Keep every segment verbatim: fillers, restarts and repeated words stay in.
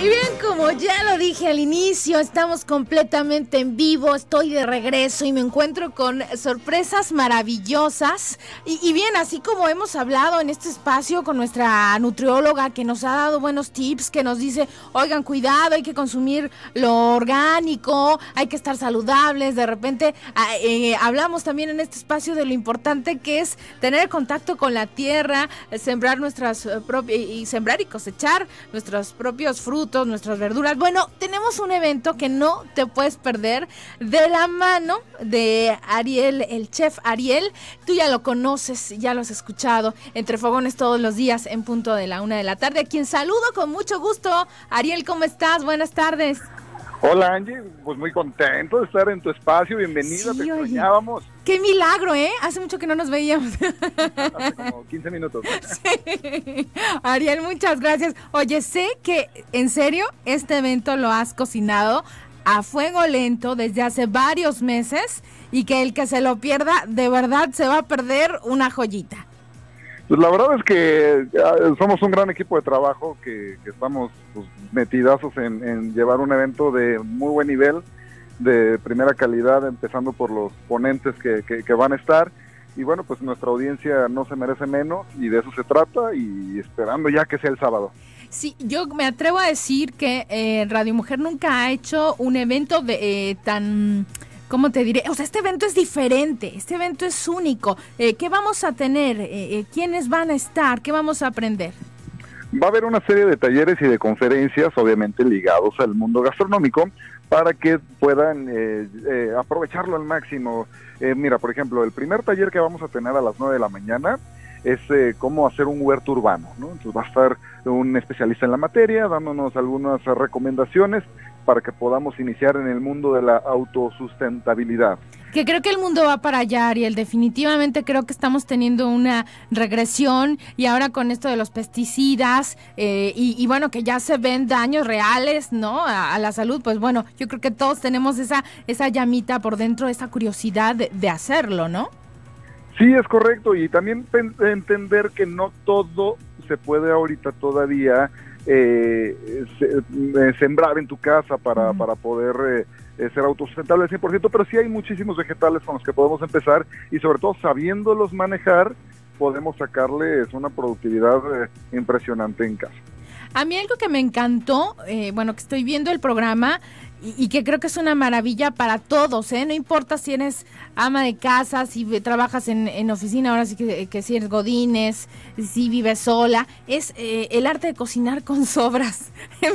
Y bien, como ya lo dije al inicio, estamos completamente en vivo, estoy de regreso y me encuentro con sorpresas maravillosas. Y, y bien, así como hemos hablado en este espacio con nuestra nutrióloga que nos ha dado buenos tips, que nos dice, oigan, cuidado, hay que consumir lo orgánico, hay que estar saludables. De repente eh, hablamos también en este espacio de lo importante que es tener contacto con la tierra, sembrar nuestras propias, y sembrar y cosechar nuestros propios frutos, nuestras verduras. Bueno, tenemos un evento que no te puedes perder de la mano de Ariel, el chef Ariel. Tú ya lo conoces, ya lo has escuchado, entre fogones todos los días en punto de la una de la tarde, a quien saludo con mucho gusto. Ariel, ¿cómo estás? Buenas tardes. Hola, Angie, pues muy contento de estar en tu espacio, bienvenida, sí, te extrañábamos. ¡Qué milagro, eh! Hace mucho que no nos veíamos. Hace como quince minutos. Sí. Ariel, muchas gracias. Oye, sé que, en serio, este evento lo has cocinado a fuego lento desde hace varios meses y que el que se lo pierda, de verdad, se va a perder una joyita. Pues la verdad es que somos un gran equipo de trabajo que, que estamos pues, metidazos en, en llevar un evento de muy buen nivel, de primera calidad, empezando por los ponentes que, que, que van a estar. Y bueno, pues nuestra audiencia no se merece menos y de eso se trata, y esperando ya que sea el sábado. Sí, yo me atrevo a decir que eh, Radio Mujer nunca ha hecho un evento de eh, tan... ¿Cómo te diré? O sea, este evento es diferente, este evento es único. Eh, ¿Qué vamos a tener? Eh, ¿Quiénes van a estar? ¿Qué vamos a aprender? Va a haber una serie de talleres y de conferencias, obviamente ligados al mundo gastronómico, para que puedan eh, eh, aprovecharlo al máximo. Eh, mira, por ejemplo, el primer taller que vamos a tener a las nueve de la mañana es eh, cómo hacer un huerto urbano, ¿no? Entonces va a estar un especialista en la materia dándonos algunas recomendaciones para que podamos iniciar en el mundo de la autosustentabilidad. Que creo que el mundo va para allá, Ariel. Definitivamente creo que estamos teniendo una regresión, y ahora con esto de los pesticidas eh, y, y bueno, que ya se ven daños reales, ¿no? A, a la salud, pues bueno, yo creo que todos tenemos esa, esa llamita por dentro, esa curiosidad de, de hacerlo, ¿no? Sí, es correcto, y también entender que no todo se puede ahorita todavía Eh, se, eh, sembrar en tu casa para, uh-huh. para poder eh, eh, ser autosustentable al cien por ciento, pero sí hay muchísimos vegetales con los que podemos empezar, y sobre todo sabiéndolos manejar podemos sacarles una productividad eh, impresionante en casa. A mí algo que me encantó, eh, bueno, que estoy viendo el programa y, y que creo que es una maravilla para todos, ¿eh? No importa si eres ama de casa, si trabajas en, en oficina, ahora sí que, que si eres godines, si vives sola, es eh, el arte de cocinar con sobras.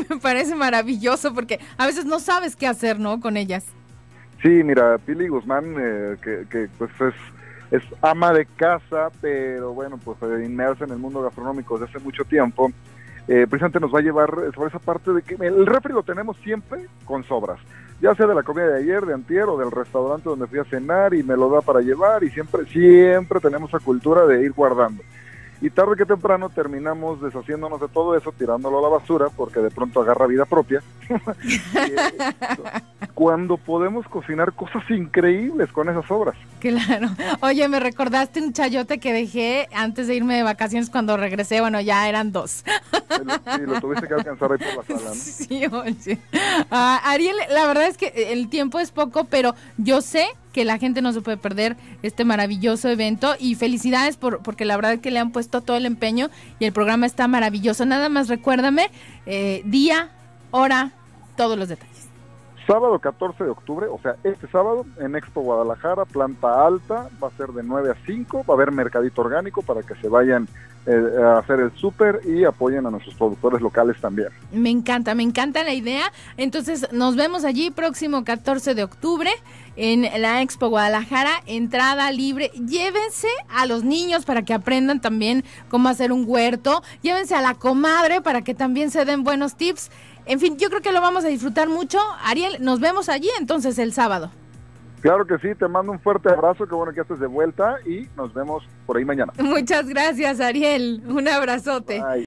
Me parece maravilloso porque a veces no sabes qué hacer, ¿no? Con ellas. Sí, mira, Pili Guzmán, eh, que, que pues es, es ama de casa, pero bueno, pues inmersa en el mundo gastronómico desde hace mucho tiempo. Eh, precisamente nos va a llevar sobre esa parte de que el refri lo tenemos siempre con sobras, ya sea de la comida de ayer, de antier o del restaurante donde fui a cenar y me lo da para llevar, y siempre, siempre tenemos esa cultura de ir guardando. Y tarde que temprano terminamos deshaciéndonos de todo eso, tirándolo a la basura, porque de pronto agarra vida propia. Cuando podemos cocinar cosas increíbles con esas obras. Claro. Oye, me recordaste un chayote que dejé antes de irme de vacaciones. Cuando regresé, bueno, ya eran dos. Sí, lo tuviste que alcanzar ahí por la sala, ¿no? Sí, oye. Ah, Ariel, la verdad es que el tiempo es poco, pero yo sé que la gente no se puede perder este maravilloso evento, y felicidades por, porque la verdad es que le han puesto todo el empeño y el programa está maravilloso. Nada más recuérdame, eh, día, hora, todos los detalles. Sábado catorce de octubre, o sea, este sábado en Expo Guadalajara, planta alta, va a ser de nueve a cinco, va a haber mercadito orgánico para que se vayan a hacer el súper y apoyen a nuestros productores locales también. Me encanta, me encanta la idea. Entonces nos vemos allí próximo catorce de octubre en la Expo Guadalajara, entrada libre. Llévense a los niños para que aprendan también cómo hacer un huerto, llévense a la comadre para que también se den buenos tips. En fin, yo creo que lo vamos a disfrutar mucho. Ariel, nos vemos allí entonces el sábado. Claro que sí, te mando un fuerte abrazo, qué bueno que estés de vuelta y nos vemos por ahí mañana. Muchas gracias, Ariel, un abrazote. Bye.